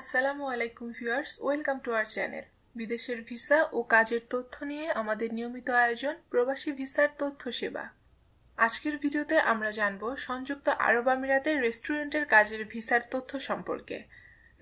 আসসালামু আলাইকুম viewers, welcome to our channel. বিদেশের ভিসা ও কাজের তথ্য নিয়ে আমাদের নিয়মিত আয়োজন প্রবাসী ভিসার তথ্য সেবা। আজকের ভিডিওতে আমরা জানব সংযুক্ত আরব আমিরাতের রেস্টুরেন্টের কাজের ভিসার তথ্য সম্পর্কে।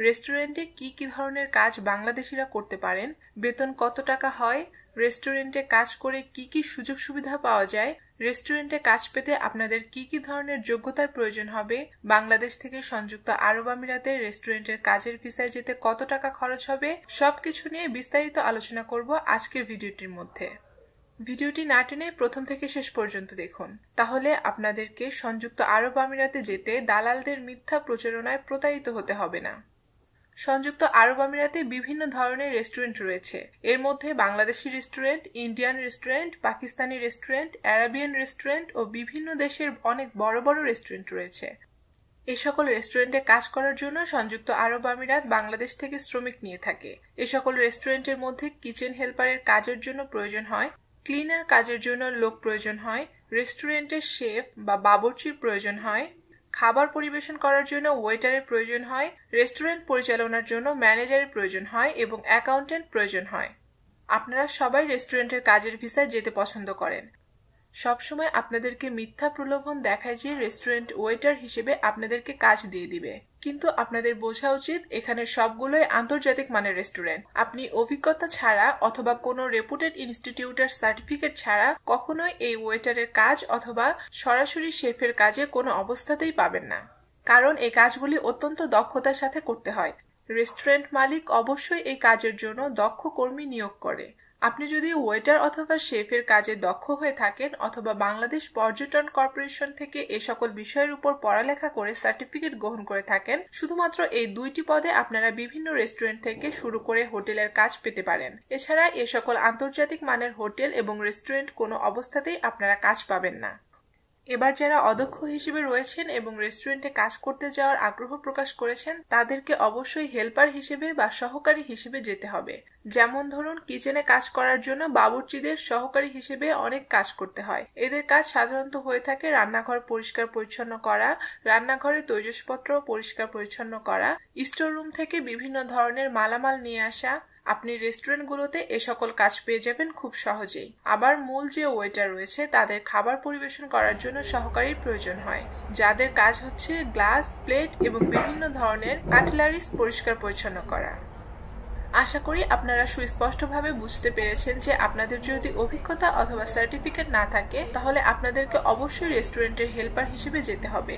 রেস্টুরেন্টে কি কি ধরনের কাজ বাংলাদেশিরা করতে পারেন, বেতন কত টাকা হয়, রেস্টুরেন্টে কাজ করে কি কি সুযোগ সুবিধা পাওয়া যায়, রেস্টুরেন্টে কাজ পেতে আপনাদের কি কি ধরনের যোগ্যতার প্রয়োজন হবে, বাংলাদেশ থেকে সংযুক্ত আরব আমিরাতের রেস্টুরেন্টের কাজের ভিসায় যেতে কত টাকা খরচ হবে, সবকিছু নিয়ে বিস্তারিত আলোচনা করব আজকের ভিডিওটির মধ্যে। ভিডিওটি না টেনে প্রথম থেকে শেষ পর্যন্ত দেখুন, তাহলে আপনাদেরকে সংযুক্ত আরব আমিরাতে যেতে দালালদের মিথ্যা প্রচারণায় প্রতারিত হতে হবে না। সংযুক্ত আরব আমিরাতে বিভিন্ন ধরনের রেস্টুরেন্ট রয়েছে। এর মধ্যে Bangladeshi restaurant, Indian restaurant, Pakistani restaurant, Arabian restaurant ও বিভিন্ন দেশের অনেক বড় বড় রেস্টুরেন্ট রয়েছে। এ সকল রেস্টুরেন্টে কাজ করার জন্য সংযুক্ত আরব আমিরাত বাংলাদেশ থেকে শ্রমিক নিয়ে থাকে। এ সকল রেস্টুরেন্টের মধ্যে কিচেন হেল্পারের কাজের জন্য প্রয়োজন হয়, ক্লিনার কাজের জন্য লোক প্রয়োজন হয়, রেস্টুরেন্টের শেফ বা বাবুর্চির প্রয়োজন হয়, খাবার পরিবেশন করার জন্য ওয়েটারের প্রয়োজন হয়, রেস্টুরেন্ট পরিচালনার জন্য ম্যানেজারের প্রয়োজন হয় এবং অ্যাকাউন্টেন্ট প্রয়োজন হয়। আপনারা সবাই রেস্টুরেন্টের কাজের ভিসায় যেতে পছন্দ করেন। সবসময় আপনাদেরকে মিথ্যা প্রলোভন দেখায় যে রেস্টুরেন্ট ওয়েটার হিসেবে আপনাদেরকে কাজ দিয়ে দিবে, কিন্তু আপনাদের বোঝা উচিত এখানে সবগুলোই আন্তর্জাতিক মানের রেস্টুরেন্ট। আপনি অভিজ্ঞতা ছাড়া অথবা কোনো রেপুটেড ইনস্টিটিউটের সার্টিফিকেট ছাড়া কখনোই এই ওয়েটারের কাজ অথবা সরাসরি শেফের কাজে কোনো অবস্থাতেই পাবেন না, কারণ এই কাজগুলি অত্যন্ত দক্ষতার সাথে করতে হয়। রেস্টুরেন্ট মালিক অবশ্যই এই কাজের জন্য দক্ষ কর্মী নিয়োগ করে। আপনি যদি ওয়েটার অথবা শেফের কাজে দক্ষ হয়ে থাকেন অথবা বাংলাদেশ পর্যটন কর্পোরেশন থেকে এ সকল বিষয়ের উপর পড়ালেখা করে সার্টিফিকেট গ্রহণ করে থাকেন, শুধুমাত্র এই দুইটি পদে আপনারা বিভিন্ন রেস্টুরেন্ট থেকে শুরু করে হোটেলের কাজ পেতে পারেন। এছাড়া এ সকল আন্তর্জাতিক মানের হোটেল এবং রেস্টুরেন্ট কোনো অবস্থাতেই আপনারা কাজ পাবেন না। এবার যারা অদক্ষ হিসেবে রয়েছেন এবং রেস্টুরেন্টে কাজ করতে যাওয়ার আগ্রহ প্রকাশ করেছেন, তাদেরকে অবশ্যই হেল্পার হিসেবে বা সহকারী হিসেবে যেতে হবে। যেমন ধরুন, কিচেনে কাজ করার জন্য বাবুর্চিদের সহকারী হিসেবে অনেক কাজ করতে হয়। এদের কাজ সাধারণত হয়ে থাকে রান্নাঘর পরিষ্কার পরিচ্ছন্ন করা, রান্নাঘরে তৈজসপত্র পরিষ্কার পরিচ্ছন্ন করা, স্টোর রুম থেকে বিভিন্ন ধরনের মালামাল নিয়ে আসা। আপনি রেস্টুরেন্টগুলোতে এ সকল কাজ পেয়ে যাবেন খুব সহজেই। আবার মূল যে ওয়েটার রয়েছে, তাদের খাবার পরিবেশন করার জন্য সহকারীর প্রয়োজন হয়, যাদের কাজ হচ্ছে গ্লাস, প্লেট এবং বিভিন্ন ধরনের কাটলারিস পরিষ্কার পরিচ্ছন্ন করা। আশা করি আপনারা সুস্পষ্টভাবে বুঝতে পেরেছেন যে আপনাদের যদি অভিজ্ঞতা অথবা সার্টিফিকেট না থাকে, তাহলে আপনাদেরকে অবশ্যই রেস্টুরেন্টের হেল্পার হিসেবে যেতে হবে।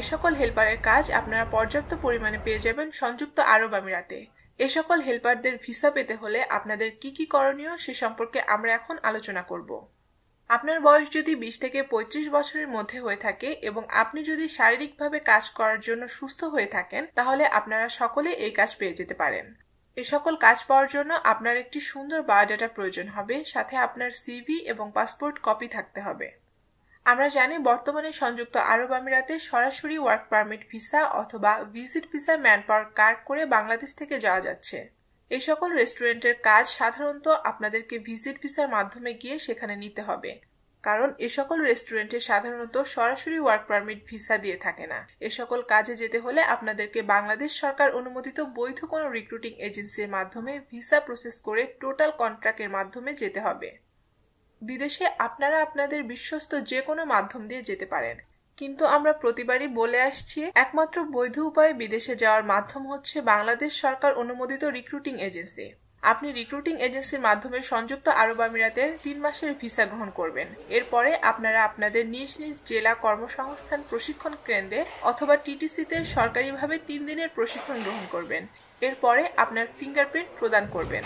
এ সকল হেল্পারের কাজ আপনারা পর্যাপ্ত পরিমাণে পেয়ে যাবেন সংযুক্ত আরব আমিরাতে। এ সকল হেল্পারদের ভিসা পেতে হলে আপনাদের কি কি করণীয় সে সম্পর্কে আমরা এখন আলোচনা করব। আপনার বয়স যদি 20 থেকে 35 বছরের মধ্যে হয়ে থাকে এবং আপনি যদি শারীরিকভাবে কাজ করার জন্য সুস্থ হয়ে থাকেন, তাহলে আপনারা সকলে এই কাজ পেয়ে যেতে পারেন। এ সকল কাজ পাওয়ার জন্য আপনার একটি সুন্দর বায়োডাটা প্রয়োজন হবে, সাথে আপনার সিভি এবং পাসপোর্ট কপি থাকতে হবে। আমরা জানি বর্তমানে সংযুক্ত আরব আমিরাতে সরাসরি ওয়ার্ক পারমিট ভিসা অথবা ভিজিট ভিসা ম্যানপাওয়ার কার্ড করে বাংলাদেশ থেকে যাওয়া যাচ্ছে। এই সকল রেস্টুরেন্টের কাজ সাধারণত আপনাদেরকে ভিজিট ভিসার মাধ্যমে গিয়ে সেখানে নিতে হবে, কারণ এ সকল রেস্টুরেন্টে সাধারণত সরাসরি ওয়ার্ক পারমিট ভিসা দিয়ে থাকে না। এ সকল কাজে যেতে হলে আপনাদেরকে বাংলাদেশ সরকার অনুমোদিত বৈধ কোনো রিক্রুটিং এজেন্সির মাধ্যমে ভিসা প্রসেস করে টোটাল কন্ট্রাক্টের মাধ্যমে যেতে হবে। বিদেশে আপনারা আপনাদের বিশ্বস্ত যে কোনো মাধ্যম দিয়ে যেতে পারেন, কিন্তু আমরা প্রতিবারই বলে আসছি একমাত্র বৈধ উপায়ে বিদেশে যাওয়ার মাধ্যম হচ্ছে বাংলাদেশ সরকার অনুমোদিত রিক্রুটিং এজেন্সি। আপনি রিক্রুটিং এজেন্সির মাধ্যমে সংযুক্ত আরব আমিরাতের 3 মাসের ভিসা গ্রহণ করবেন। এরপরে আপনারা আপনাদের নিজ নিজ জেলা কর্মসংস্থান প্রশিক্ষণ কেন্দ্রে অথবা টিটিসিতে সরকারিভাবে 3 দিনের প্রশিক্ষণ গ্রহণ করবেন। এরপরে আপনার ফিঙ্গারপ্রিন্ট প্রদান করবেন।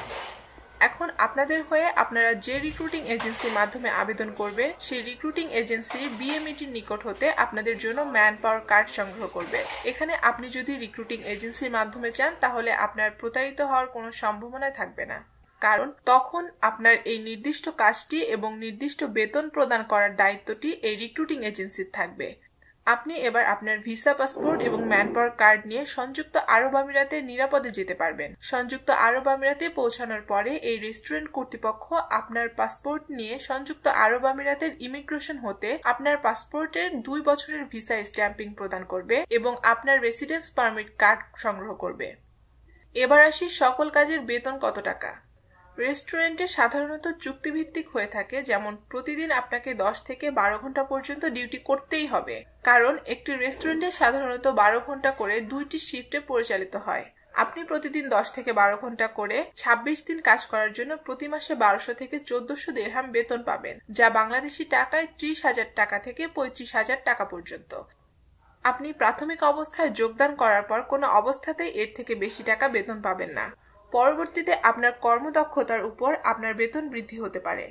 এখন আপনাদের হয়ে আপনারা যে রিক্রুটিং এজেন্সির মাধ্যমে আবেদন করবেন, সেই রিক্রুটিং এজেন্সি বিএমইটির নিকট হতে আপনাদের জন্য ম্যান পাওয়ার কার্ড সংগ্রহ করবে। এখানে আপনি যদি রিক্রুটিং এজেন্সির মাধ্যমে চান, তাহলে আপনার প্রতারিত হওয়ার কোনো সম্ভাবনা থাকবে না, কারণ তখন আপনার এই নির্দিষ্ট কাজটি এবং নির্দিষ্ট বেতন প্রদান করার দায়িত্বটি এই রিক্রুটিং এজেন্সির থাকবে। আপনি এবার আপনার ভিসা, পাসপোর্ট এবং ম্যানপাওয়ার কার্ড নিয়ে সংযুক্ত আরব আমিরাতে নিরাপদে যেতে পারবেন। সংযুক্ত আরব আমিরাতে পৌঁছানোর পরে এই রেস্টুরেন্ট কর্তৃপক্ষ আপনার পাসপোর্ট নিয়ে সংযুক্ত আরব আমিরাতের ইমিগ্রেশন হতে আপনার পাসপোর্টের 2 বছরের ভিসা স্ট্যাম্পিং প্রদান করবে এবং আপনার রেসিডেন্স পারমিট কার্ড সংগ্রহ করবে। এবার আসি সকল কাজের বেতন কত টাকা। রেস্টুরেন্টে সাধারণত চুক্তিভিত্তিক হয়ে থাকে, যেমন প্রতিদিন আপনাকে 10 থেকে 12 ঘন্টা পর্যন্ত ডিউটি করতেই হবে, কারণ একটি রেস্টুরেন্টে সাধারণত 12 ঘন্টা করে 2টি শিফটে পরিচালিত হয়। আপনি প্রতিদিন 10 থেকে 12 ঘন্টা করে 26 দিন কাজ করার জন্য প্রতি মাসে 1200 থেকে 1400 দিরহাম বেতন পাবেন, যা বাংলাদেশি টাকায় 30,000 টাকা থেকে 35,000 টাকা পর্যন্ত। আপনি প্রাথমিক অবস্থায় যোগদান করার পর কোনো অবস্থাতেই এর থেকে বেশি টাকা বেতন পাবেন না। পরবর্তীতে আপনার কর্মদক্ষতার উপর আপনার বেতন বৃদ্ধি হতে পারে,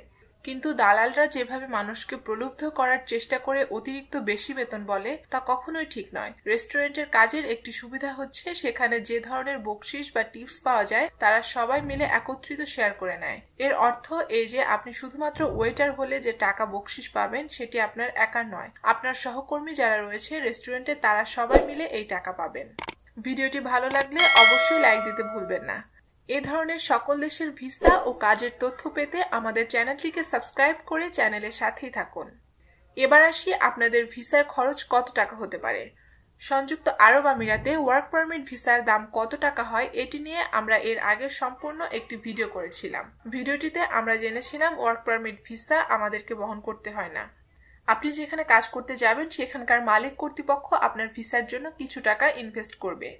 কিন্তু দালালরা যেভাবে মানুষকে প্রলুব্ধ করার চেষ্টা করে অতিরিক্ত বেশি বেতন বলে, তা কখনোই ঠিক নয়। রেস্টুরেন্টের কাজের একটি সুবিধা হচ্ছে সেখানে যে ধরনের বকশিশ বা টিপস পাওয়া যায় তারা সবাই মিলে একত্রিত শেয়ার করে নেয়। এর অর্থ এই যে আপনি শুধুমাত্র ওয়েটার হলে যে টাকা বকশিশ পাবেন সেটি আপনার একার নয়, আপনার সহকর্মী যারা রয়েছে রেস্টুরেন্টে তারা সবাই মিলে এই টাকা পাবেন। ভিডিওটি ভালো লাগলে অবশ্যই লাইক দিতে ভুলবেন না। এ ধরনের সকল দেশের ভিসা ও কাজের তথ্য পেতে আমাদের চ্যানেলটিকে সাবস্ক্রাইব করে চ্যানেলের সাথেই থাকুন। এবার আসি আপনাদের ভিসার খরচ কত টাকা হতে পারে। সংযুক্ত আরব আমিরাতে ওয়ার্ক পারমিট ভিসার দাম কত টাকা হয় এটি নিয়ে আমরা এর আগে সম্পূর্ণ একটি ভিডিও করেছিলাম। ভিডিওটিতে আমরা জেনেছিলাম ওয়ার্ক পারমিট ভিসা আমাদেরকে বহন করতে হয় না। আপনি যেখানে কাজ করতে যাবেন সেখানকার মালিক কর্তৃপক্ষ আপনার ভিসার জন্য কিছু টাকা ইনভেস্ট করবে।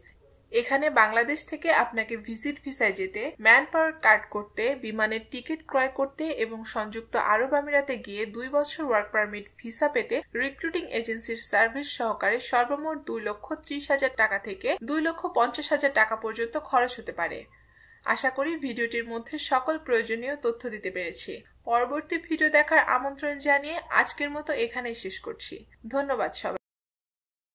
এখানে বাংলাদেশ থেকে আপনাকে ভিজিট ভিসায় যেতে, ম্যানপাওয়ার কার্ড করতে, বিমানের টিকিট ক্রয় করতে এবং সংযুক্ত আরব আমিরাতে গিয়ে 2 বছর ওয়ার্ক পারমিট ভিসা পেতে রিক্রুটিং এজেন্সির সার্ভিস সহকারে সর্বমোট 2,30,000 টাকা থেকে 2,50,000 টাকা পর্যন্ত খরচ হতে পারে। আশা করি ভিডিওটির মধ্যে সকল প্রয়োজনীয় তথ্য দিতে পেরেছি। পরবর্তী ভিডিও দেখার আমন্ত্রণ জানিয়ে আজকের মতো এখানেই শেষ করছি। ধন্যবাদ সবাই।